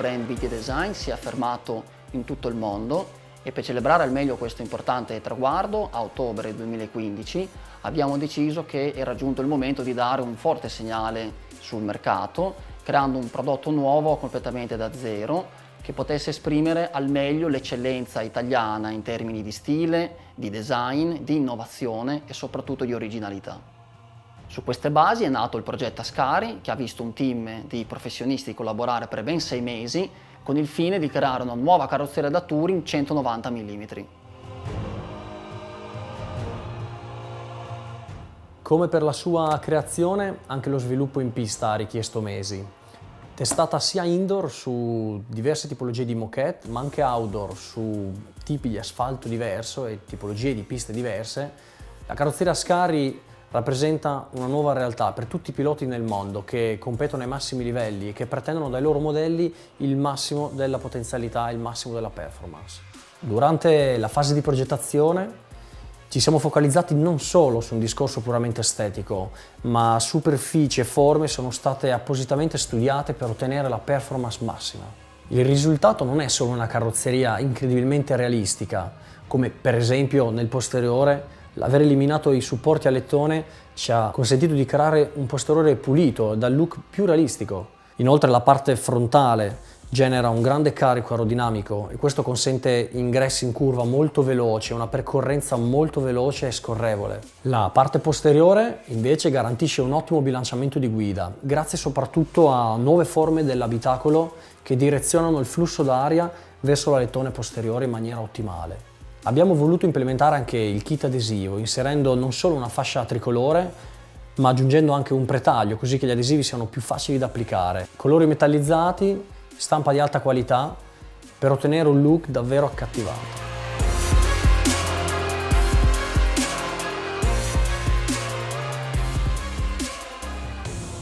brand Bitty Design si è affermato in tutto il mondo e per celebrare al meglio questo importante traguardo, a ottobre 2015 abbiamo deciso che era giunto il momento di dare un forte segnale sul mercato, creando un prodotto nuovo completamente da zero che potesse esprimere al meglio l'eccellenza italiana in termini di stile, di design, di innovazione e soprattutto di originalità. Su queste basi è nato il progetto Ascari, che ha visto un team di professionisti collaborare per ben 6 mesi con il fine di creare una nuova carrozzeria da touring 190 mm. Come per la sua creazione, anche lo sviluppo in pista ha richiesto mesi. Testata sia indoor su diverse tipologie di moquette, ma anche outdoor su tipi di asfalto diverso e tipologie di piste diverse, la carrozzeria Ascari rappresenta una nuova realtà per tutti i piloti nel mondo che competono ai massimi livelli e che pretendono dai loro modelli il massimo della potenzialità e il massimo della performance. Durante la fase di progettazione ci siamo focalizzati non solo su un discorso puramente estetico, ma superfici e forme sono state appositamente studiate per ottenere la performance massima. Il risultato non è solo una carrozzeria incredibilmente realistica, come per esempio nel posteriore. L'aver eliminato i supporti a lettone ci ha consentito di creare un posteriore pulito, dal look più realistico. Inoltre la parte frontale genera un grande carico aerodinamico e questo consente ingressi in curva molto veloci, una percorrenza molto veloce e scorrevole. La parte posteriore invece garantisce un ottimo bilanciamento di guida, grazie soprattutto a nuove forme dell'abitacolo che direzionano il flusso d'aria verso la lettone posteriore in maniera ottimale. Abbiamo voluto implementare anche il kit adesivo, inserendo non solo una fascia tricolore, ma aggiungendo anche un pretaglio, così che gli adesivi siano più facili da applicare. Colori metallizzati, stampa di alta qualità, per ottenere un look davvero accattivante.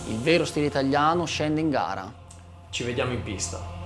Il vero stile italiano scende in gara. Ci vediamo in pista.